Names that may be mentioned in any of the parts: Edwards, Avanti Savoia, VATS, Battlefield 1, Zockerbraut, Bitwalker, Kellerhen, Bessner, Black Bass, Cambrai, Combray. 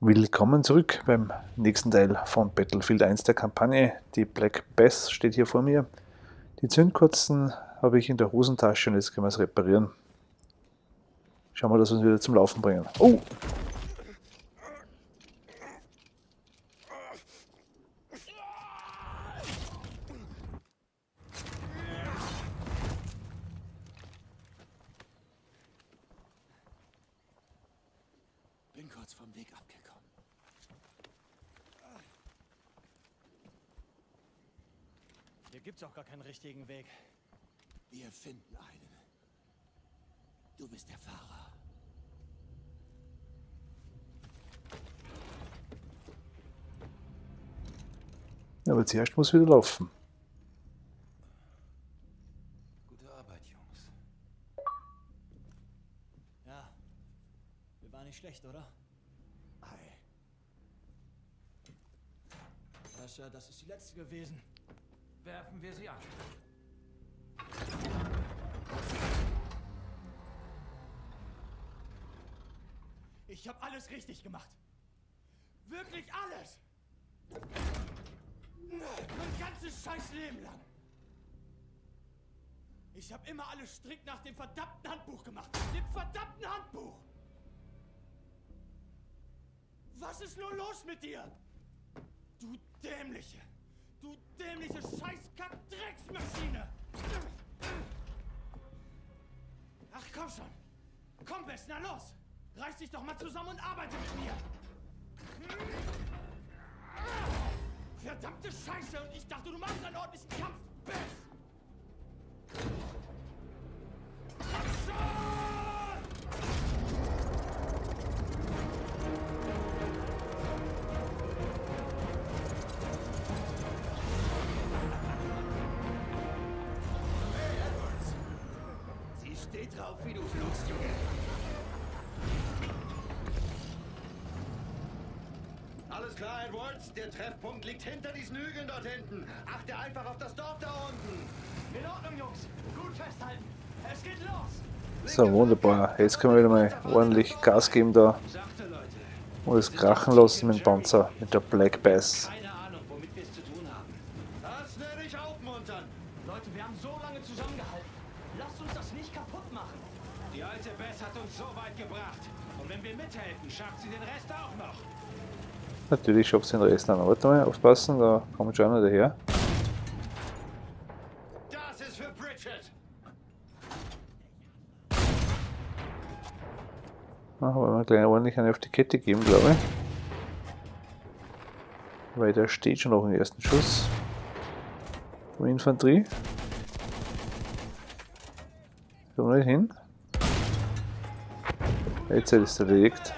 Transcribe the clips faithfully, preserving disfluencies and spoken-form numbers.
Willkommen zurück beim nächsten Teil von Battlefield eins der Kampagne. Die Black Bass steht hier vor mir. Die Zündkerzen habe ich in der Hosentasche und jetzt können wir es reparieren. Schauen wir, dass wir es wieder zum Laufen bringen. Oh! Auch gar keinen richtigen Weg. Wir finden einen. Du bist der Fahrer. Ja, aber zuerst muss wieder laufen. Gute Arbeit, Jungs. Ja, wir waren nicht schlecht, oder? Ei. Sascha, das ist die letzte gewesen. Werfen wir sie an. Ich habe alles richtig gemacht. Wirklich alles. Mein ganzes scheiß Leben lang. Ich habe immer alles strikt nach dem verdammten Handbuch gemacht. Dem verdammten Handbuch. Was ist nur los mit dir? Du dämliche. Du dämliche Scheißkack-Drecksmaschine! Ach komm schon! Komm, Bessner, los! Reiß dich doch mal zusammen und arbeite mit mir! Verdammte Scheiße! Und ich dachte, du machst einen ordentlichen Kampf! Bess! Komm schon! Drauf, wie du flugst, Junge. Alles klar, Edwards. Der Treffpunkt liegt hinter diesen Hügeln dort hinten. Achte einfach auf das Dorf da unten. In Ordnung, Jungs. Gut festhalten. Es geht los. So, wunderbar. Jetzt können wir wieder mal ordentlich Gas geben da. Und es krachen lassen mit dem Panzer, mit der Black Bass. Natürlich schafft es den Rest an. Warte mal, aufpassen, da kommt schon einer daher. Das ist für Bridget! Ah, wollen wir gleich ordentlich eine auf die Kette geben, glaube ich. Weil der steht schon noch im ersten Schuss. Von Infanterie. Kommen wir nicht hin. Jetzt ist er erlegt.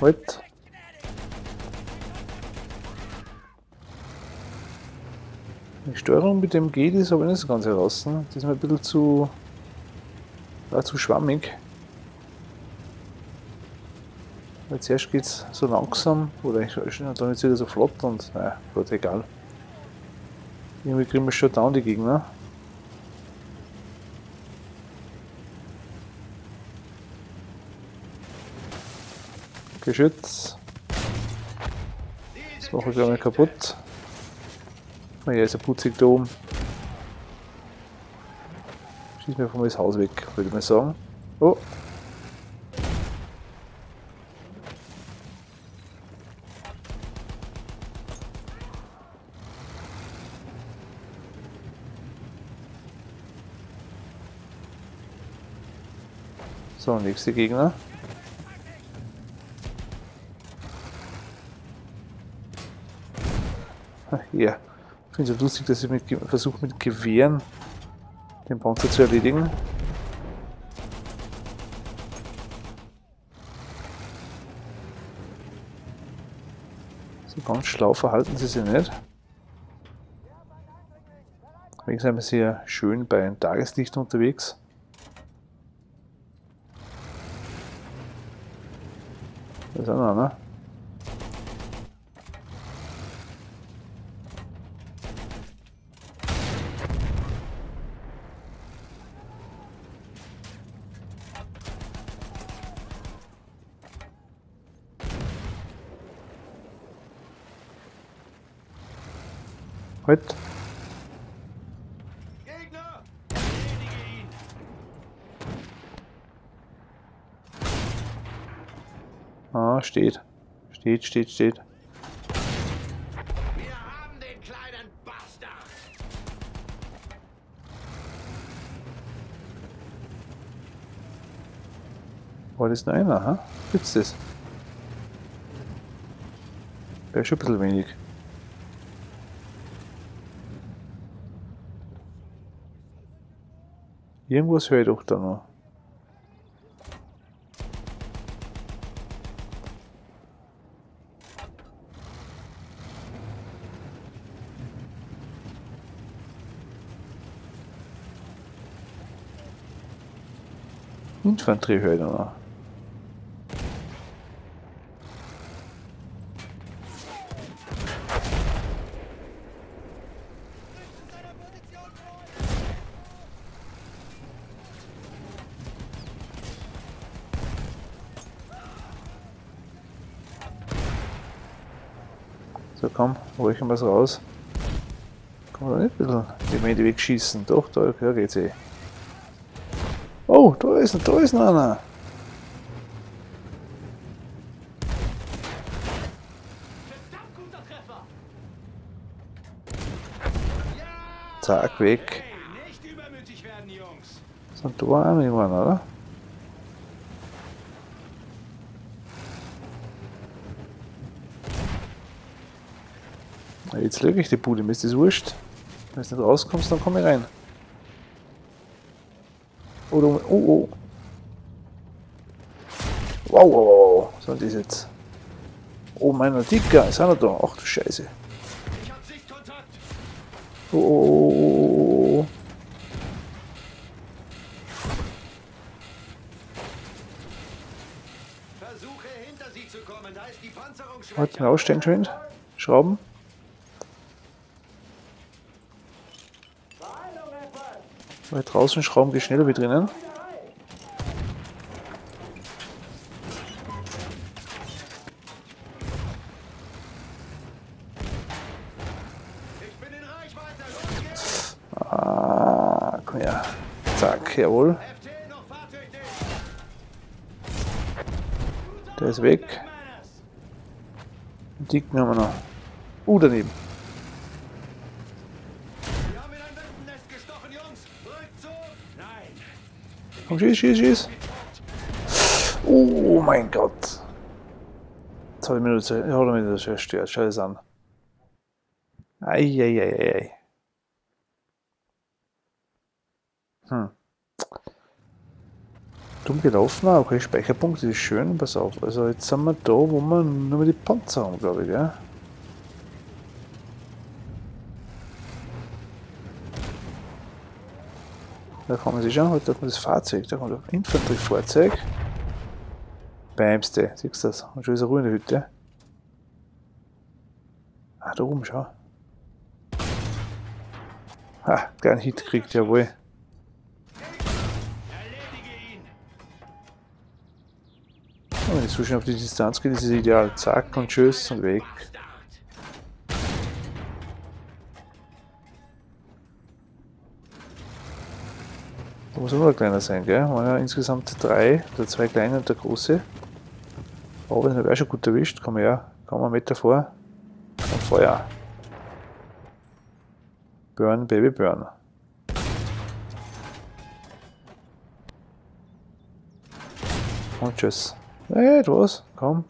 Halt. Die Steuerung mit dem G, die ist aber nicht so ganz heraus. Die ist mir ein bisschen zu, ja, zu schwammig. Weil zuerst geht es so langsam, oder ich dann jetzt wieder so flott und naja, gut, egal. Irgendwie kriegen wir schon down die Gegner. Geschütz. Das mache ich gar nicht kaputt. Oh ja, ist ein putzig da oben. Schieß mir einfach mal das Haus weg, würde ich mal sagen. Oh! So, nächste Gegner. Ja, ich finde es lustig, dass ich mit versuche mit Gewehren den Panzer zu erledigen. So ganz schlau verhalten sie sich nicht. Deswegen sind wir sehr schön bei Tageslicht unterwegs. Da ist auch noch einer. Heute. Gegner! Erledige ihn! Ah, steht. Steht, steht, steht. Wir haben den kleinen Bastard! Oh, das ist nur einer, ha? Gibt's das? Wäre schon ein bisschen wenig. Irgendwas höre ich doch da noch. Infanterie höre ich da noch. So, komm, räuchern wir es raus. Kann man da nicht ein bisschen die Mädchen wegschießen? Doch, da, da geht's eh. Oh, da ist noch, da ist noch einer. Zack, weg. Sind da auch noch jemand, oder? Jetzt löge ich die Bude, mir ist das wurscht. Wenn du nicht rauskommst, dann komm ich rein. Oh, oh, oh. Wow, wow, wow. Was soll das jetzt? Oh, meiner Dicker, ist einer da. Ach du Scheiße. Oh, oh, oh, oh. Versuche hinter sie zu kommen, da ist die Panzerung schwer. Halt, rausstellen schön. Schrauben. Weil draußen schrauben geht schneller wie drinnen. Ah, komm her. Zack, jawohl. Der ist weg. Den Dicken haben wir noch. Uh, daneben. Komm, schieß, schieß, schieß! Oh mein Gott! Jetzt hat er mich das zerstört. Schau das an. Eieieiei. Hm. Dumm gelaufen, okay, Speicherpunkt ist schön, pass auf. Also jetzt sind wir da, wo wir nur mal die Panzer haben, glaube ich, gell? Da kann man sich schauen, heute hat man das Fahrzeug, da kommt ein Infanteriefahrzeug. Bämste, siehst du das? Und schon ist er Ruhe in der Hütte. Ah, da oben, schau. Ha, keinen Hit kriegt, jawohl. Und wenn ich so schön auf die Distanz gehe, das ist ideal. Zack und tschüss und weg. Muss immer kleiner sein, gell? Wir haben ja insgesamt drei, der zwei kleine und der große. Aber den habe ich auch schon gut erwischt. Komm her, komm einen Meter vor. Und Feuer. Burn, Baby, burn. Und tschüss. Hey, du was? Komm.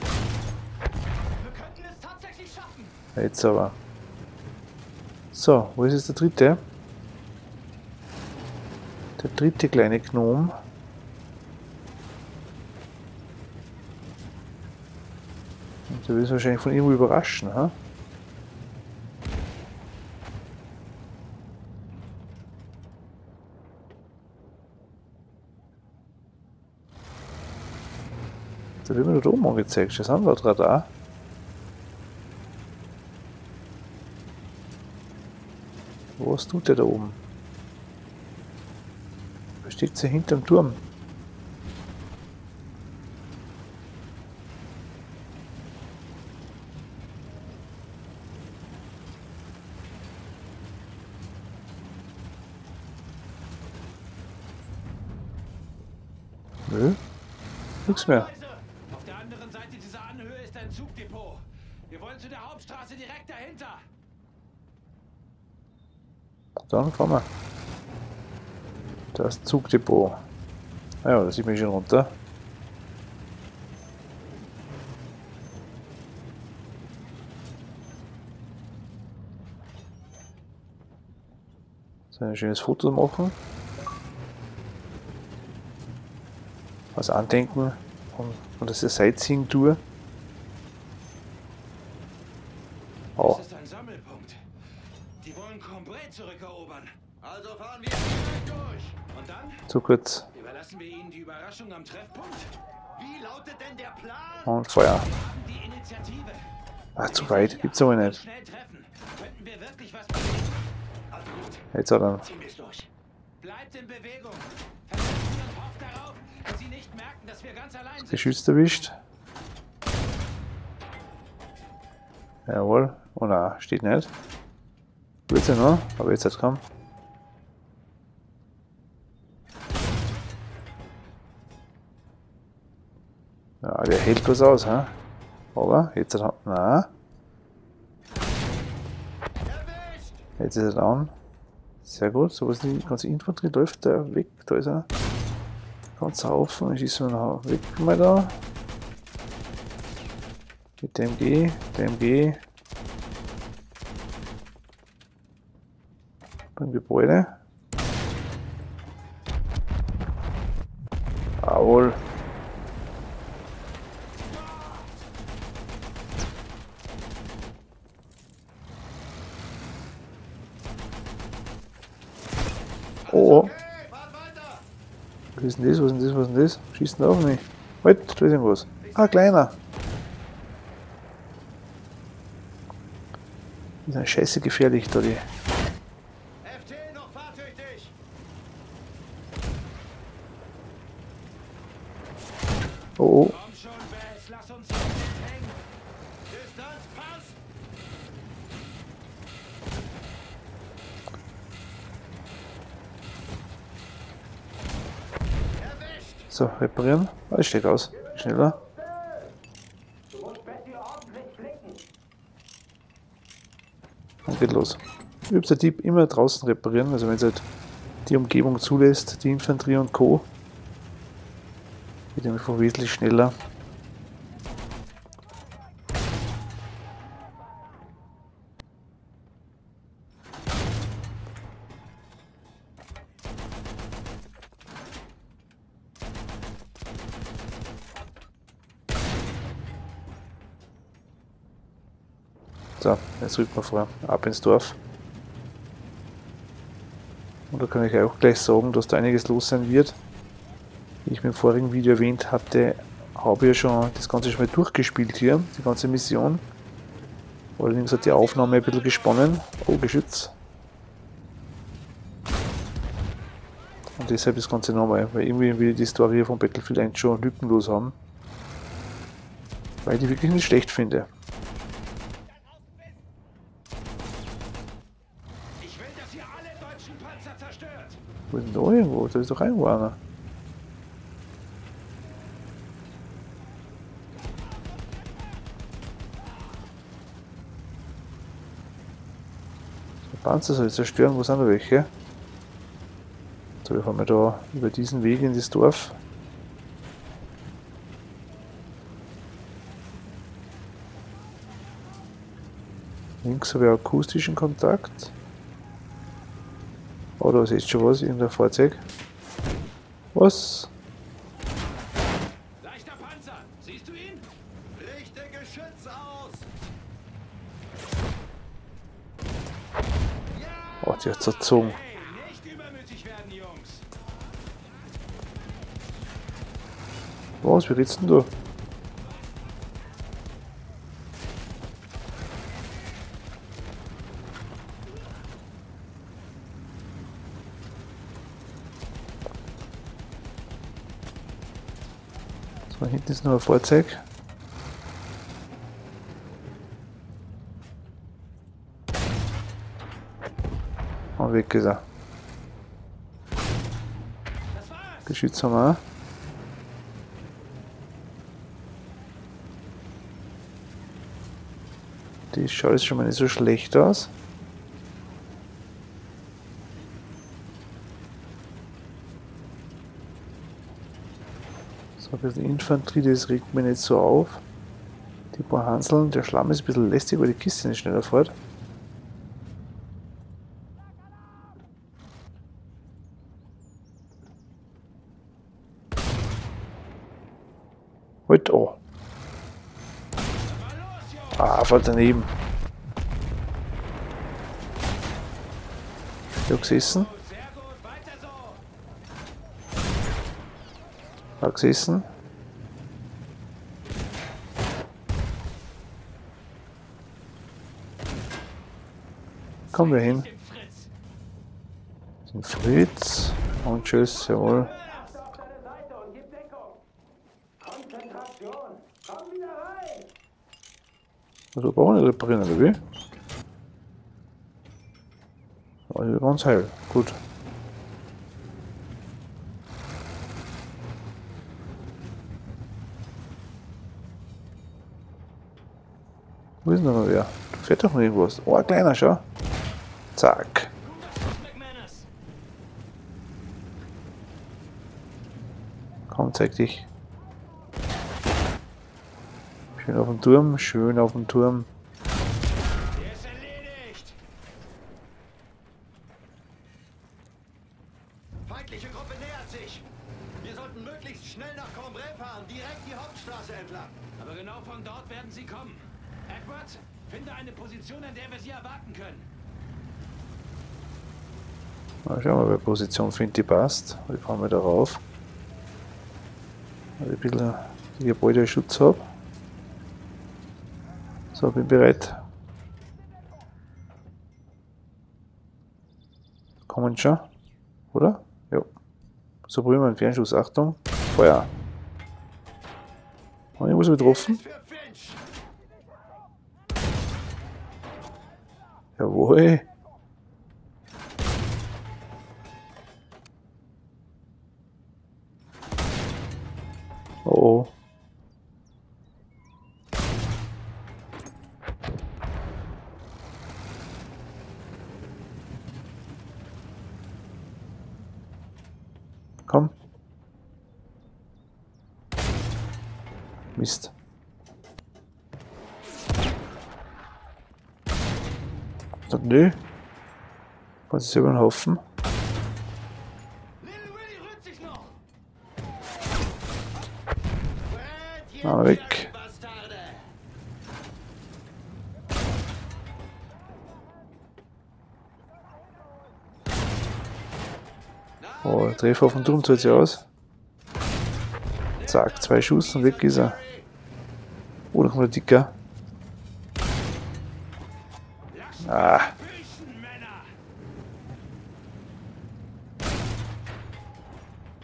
Wir könnten es tatsächlich schaffen. Jetzt aber. So, wo ist jetzt der dritte? Der dritte kleine Gnom. Und der will es wahrscheinlich von irgendwo überraschen, ha? Da wird mir nur da oben angezeigt, das haben wir da da. Was tut der da oben? Steht sie hinterm Turm. nichts mehr. Auf der anderen Seite dieser Anhöhe ist ein Zugdepot. Wir wollen zu der Hauptstraße direkt dahinter. Dann kommen wir. Das Zugdepot. Ah ja, da sieht man schon runter. So ein schönes Foto machen. Was andenken und, und das ist eine Sightseeing-Tour. Oh. Das ist ein Sammelpunkt. Die wollen Combray zurückerobern. Also fahren wir direkt durch. Und dann? Zu kurz. Überlassen wir ihnen die Überraschung am Treffpunkt. Wie lautet denn der Plan? Und Feuer. Die Initiative. Ach, zu weit gibt's aber nicht. Schnell treffen. Könnten wir wirklich was bewegen? Also gut. Jetzt hat er. Bleibt in Bewegung. Das Geschütz erwischt. Jawohl. Oh nein, steht nicht. Blöd ja noch, aber jetzt hat es kaum. Ja, der hält was aus, hä? Aber jetzt hat er. Nein. Jetzt ist er down. Sehr gut. So was die ganze Infanterie läuft da weg. Da ist er. Ganz Haufen, ich schieße noch weg mal da. Mit dem G, dem G. Beim Gebäude. Jawohl. Oh. Was ist denn das? Was ist denn das? Was ist denn das? Schießen auf mich. Halt, da ist irgendwas. Ah, kleiner. Ist eine Scheiße gefährlich da die. F T noch fahrtüchtig. Oh oh. So, reparieren. Ah, ich steig aus. Schneller. Und geht los. Übster Tipp, immer draußen reparieren. Also wenn es halt die Umgebung zulässt, die Infanterie und Co. Geht nämlich von wesentlich schneller. So, jetzt rücken wir vor, ab ins Dorf. Und da kann ich auch gleich sagen, dass da einiges los sein wird. Wie ich mir im vorigen Video erwähnt hatte, habe ich ja schon das Ganze schon mal durchgespielt hier, die ganze Mission. Allerdings hat die Aufnahme ein bisschen gesponnen. Oh, Geschütz. Und deshalb das Ganze nochmal, weil irgendwie will ich die Story von Battlefield eins schon lückenlos haben. Weil ich die wirklich nicht schlecht finde. Wo ist denn da irgendwo? Da ist doch irgendwo einer. Der Panzer soll zerstören, wo sind da welche? So, wir fahren mal da über diesen Weg in das Dorf. Links habe ich akustischen Kontakt. Oh, da ist jetzt schon was, irgendein Fahrzeug. Was? Leichter Panzer, siehst du ihn? Richte Geschütz aus! Oh, die hat zerzogen. Hey, nicht übermütig werden, Jungs. Was, wie redest denn du? Hinten ist noch ein Fahrzeug. Und weg ist er. Geschütz haben wir auch. Die schaut jetzt schon mal nicht so schlecht aus. So, ein bisschen Infanterie, das regt mir nicht so auf. Die paar Hanseln, der Schlamm ist ein bisschen lästig, weil die Kiste nicht schneller fährt. Halt, oh. Ah, voll daneben. Ich hab gesessen. Hab gesessen. Kommen wir hin. Den Fritz. Und tschüss, jawohl. Also brauchen wir nicht reparieren, oder wie? Also wir waren uns heil. Gut. Wo ist denn noch wer? Da fährt doch noch irgendwas. Oh, ein kleiner, schau. Zack. Komm, zeig dich. Schön auf dem Turm, schön auf dem Turm. Der ist erledigt. Feindliche Gruppe nähert sich. Wir sollten möglichst schnell nach Cambrai fahren, direkt die Hauptstraße entlang. Aber genau von dort werden sie kommen. Edwards, finde eine Position, an der wir sie erwarten können. Mal schauen, ob ich Position finde, die passt. Wie fahren wir da rauf? Weil ich ein bisschen die Gebäude Schutz habe. So, bin bereit. Kommen schon, oder? Ja. So, probieren wir einen Fernschuss. Achtung. Feuer. Und ich muss getroffen. Jawohl. Oh oh. Komm. Mist. Nö. Kannst du selber einen Haufen? Na, weg. Oh, Treffer auf den Turm zahlt sich aus. Zack, zwei Schuss und weg ist er. Oh, da kommt der Dicker. Ah.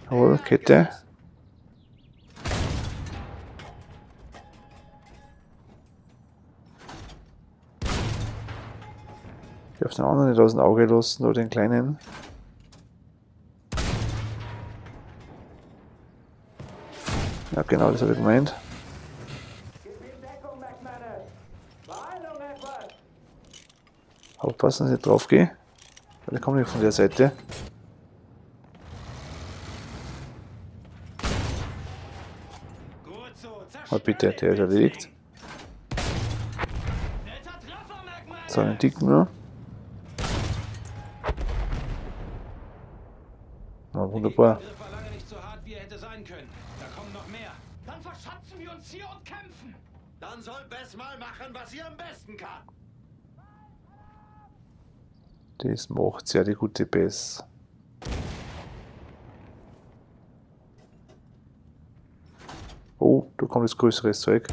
Jawohl, Kette. Ich darf den anderen nicht aus dem Auge lassen, oder den kleinen. Ja, genau, das habe ich gemeint. Aufpassen, dass ich nicht drauf gehe. Weil ich komme nicht von der Seite. Oh, bitte, der ist erledigt. So, einen dicken nur. Na, wunderbar. Dann soll Bess mal machen, was ihr am besten kann. Das macht's ja, die gute Bess. Oh, da kommt das größere Zeug.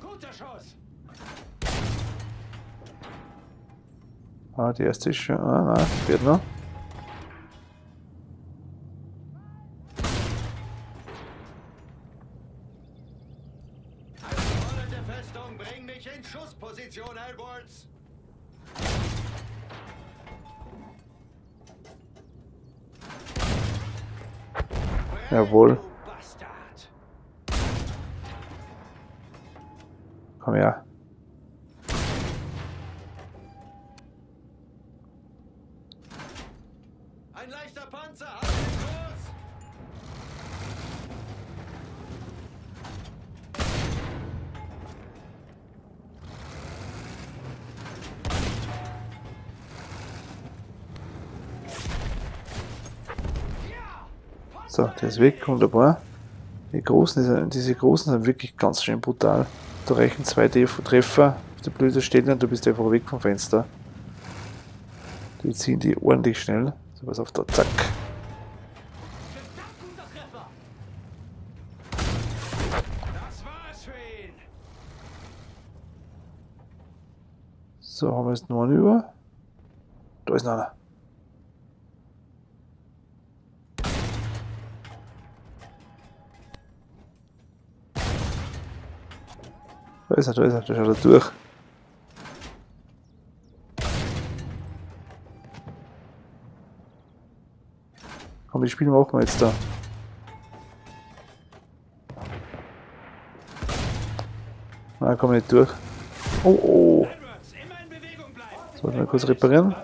Guter Schuss. Ah, die erste ist schon. Ah, nein, wird noch. Eine rollende Festung, bring mich in Schussposition, Edwards. Jawohl. Komm her. Ein leichter Panzer hat den Kurs. So, der ist weg, wunderbar. Die großen, diese großen sind wirklich ganz schön brutal. Da reichen zwei Treffer auf die blöde Stelle und du bist einfach weg vom Fenster. Die ziehen die ordentlich schnell. So, was auf da, zack. So, haben wir jetzt noch einen über. Da ist noch einer. Da ist er, da ist er, da schaut er durch. Komm, das Spiel machen wir jetzt da. Nein, komm nicht durch. Oh, oh. Sollten wir kurz reparieren.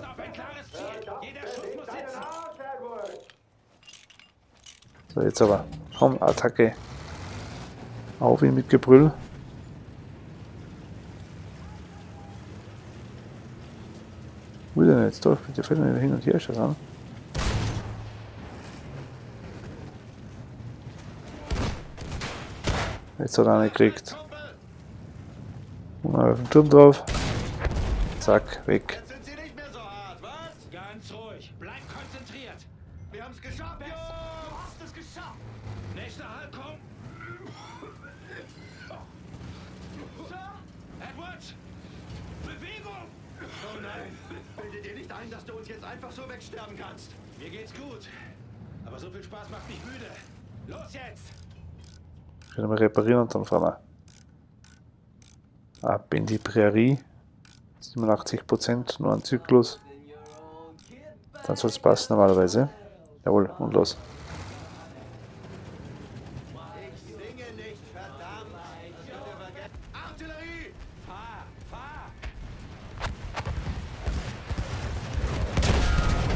So, jetzt aber. Komm, Attacke. Auf ihn mit Gebrüll. Wo ist er denn jetzt da? Der fällt mir hin und her, schau an. Jetzt hat er einen gekriegt. Und auf den Turm drauf. Zack, weg. Jetzt sind Sie nicht mehr so hart, was? Ganz ruhig, bleib konzentriert. Wir haben es geschafft. Jo, du hast es geschafft. Nächster Halt, komm. Sir? Edwards? Bewegung! Oh nein, bildet dir nicht ein, dass du uns jetzt einfach so wegsterben kannst. Mir geht's gut, aber so viel Spaß macht mich müde. Los jetzt! Können wir reparieren und dann fahren wir ab in die Prärie. siebenundachtzig Prozent, nur ein Zyklus. Dann soll es passen normalerweise. Jawohl, und los.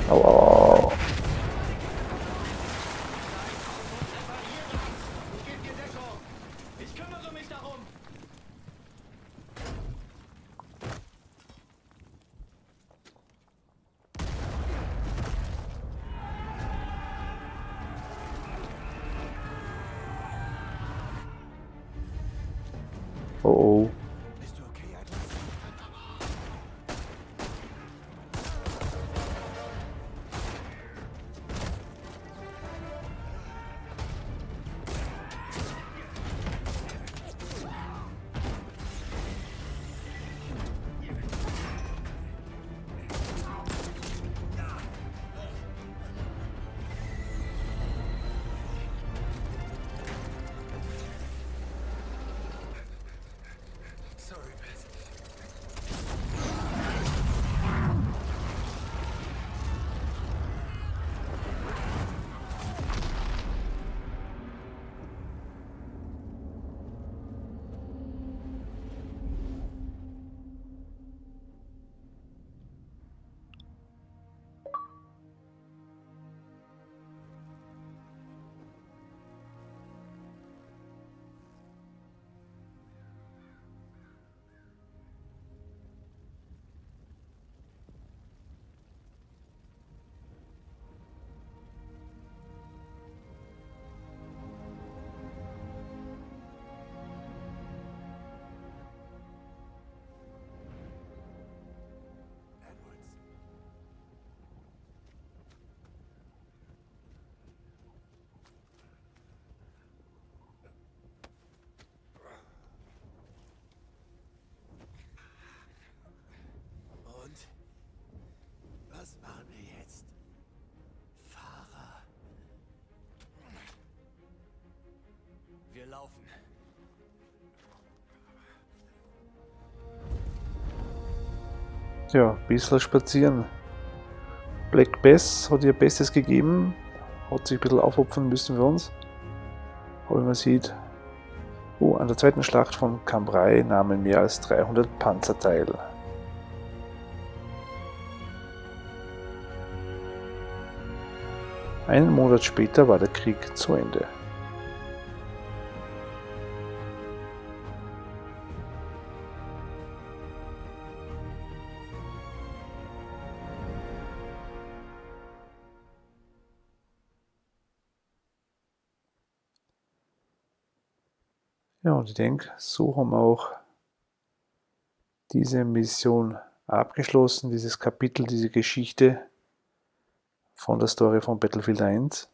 Au, au, au. Ich kümmere mich darum. Oh, oh. Was machen wir jetzt? Fahrer. Wir laufen. Ja, ein bisschen spazieren. Black Bass hat ihr Bestes gegeben. hat sich ein bisschen aufopfern müssen wir uns. Aber wie man sieht, oh, an der zweiten Schlacht von Cambrai nahmen mehr als dreihundert Panzer teil. Einen Monat später war der Krieg zu Ende. Ja, und ich denke, so haben wir auch diese Mission abgeschlossen, dieses Kapitel, diese Geschichte von der Story von Battlefield eins.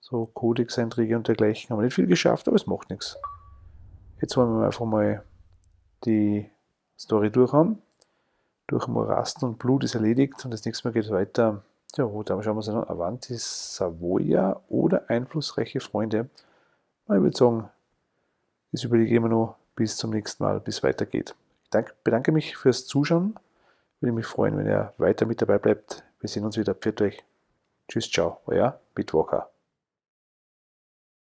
So, Codex-Einträge und dergleichen haben wir nicht viel geschafft, aber es macht nichts. Jetzt wollen wir einfach mal die Story durchhaben. Durch Morasten und Blut ist erledigt und das nächste Mal geht es weiter. Ja gut, dann schauen wir uns an. Avanti Savoia oder einflussreiche Freunde. Ich würde sagen, das überlege ich immer noch bis zum nächsten Mal, bis es weitergeht. Ich bedanke mich fürs Zuschauen. Würde mich freuen, wenn ihr weiter mit dabei bleibt. Wir sehen uns wieder. Pfiat euch. Tschüss, ciao, euer Bitwalker.